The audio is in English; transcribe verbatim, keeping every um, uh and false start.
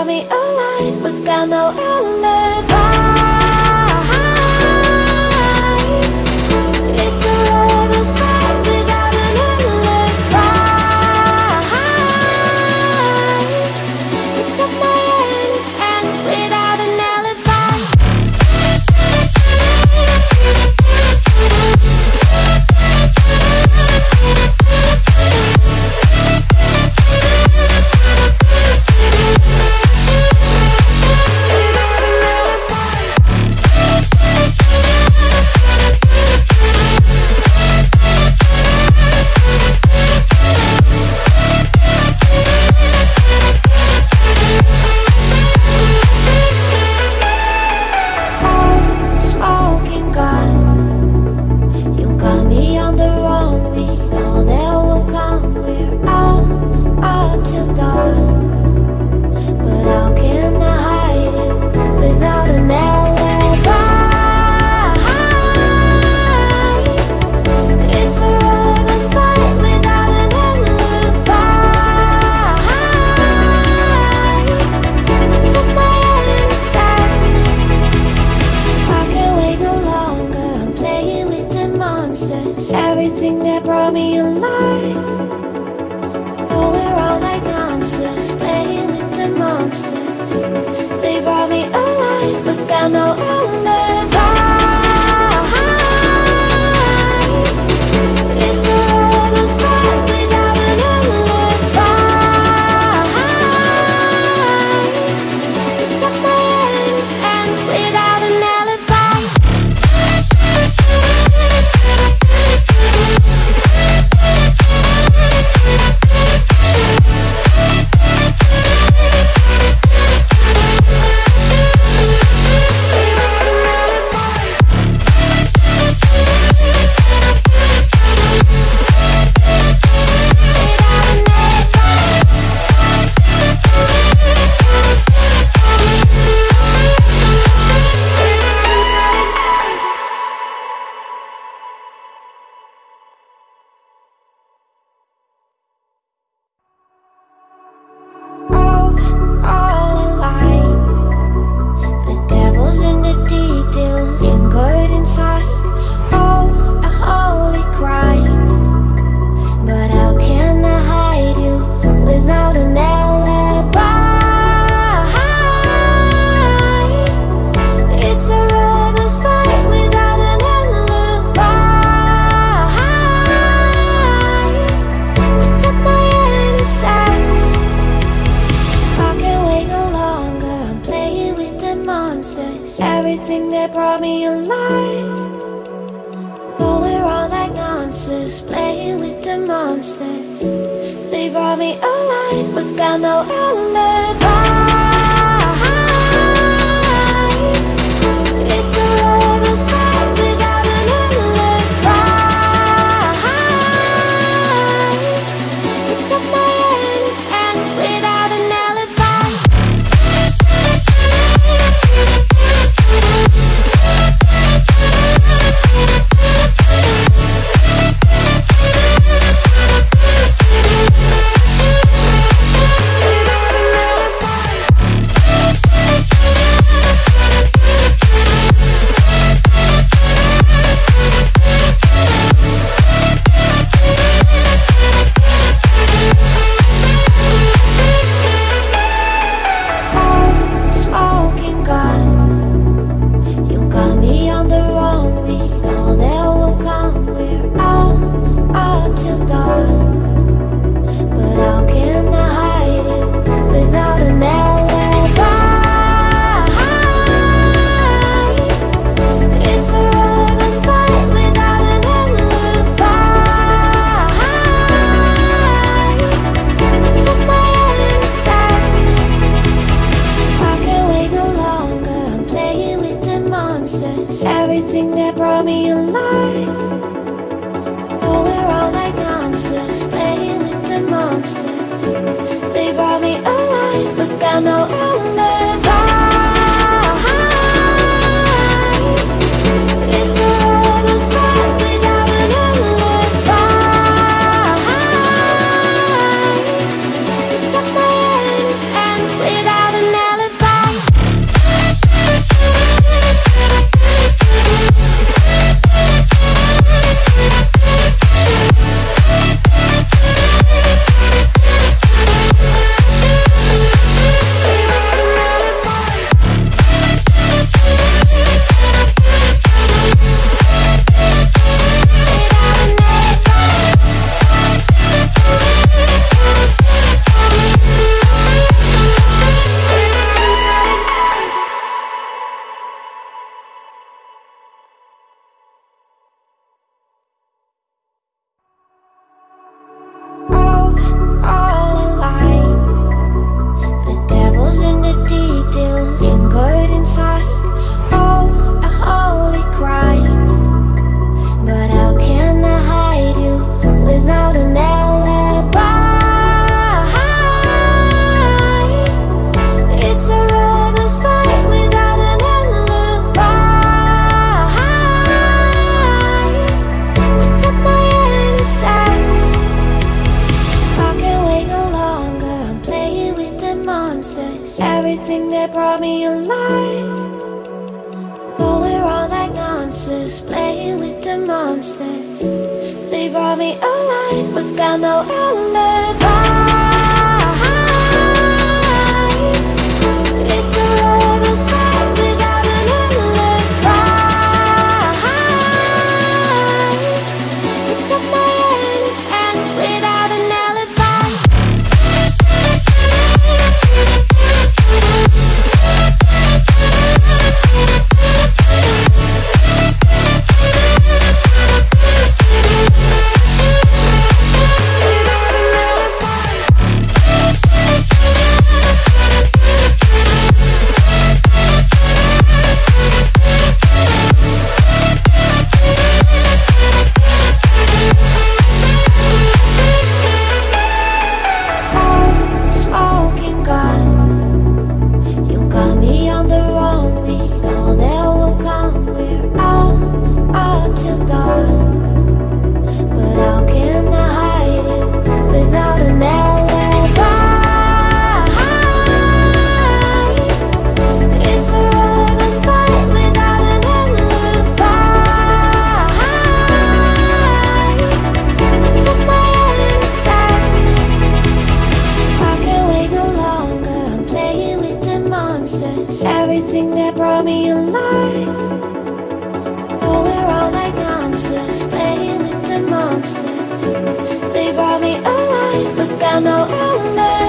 got me alive, but got no alibi. Everything that brought me alive, oh, we're all like monsters, playing with the monsters. They brought me alive, but got no alibi. Everything that brought me alive, oh, we're all like monsters, playing with the monsters. They brought me alive, but got no alibi. Everything that brought me alive, oh, we're all like monsters, playing with the monsters. They brought me alive, but got no alibi. It's a lover's fight without an alibi. They took my hands, hands without an alibi. everything that brought me alive. Rolling around like monsters, playing with the monsters. They brought me alive, but got no alibi. Everything that brought me alive. Rolling around like monsters, playing with the monsters. They brought me alive, but got no alibi.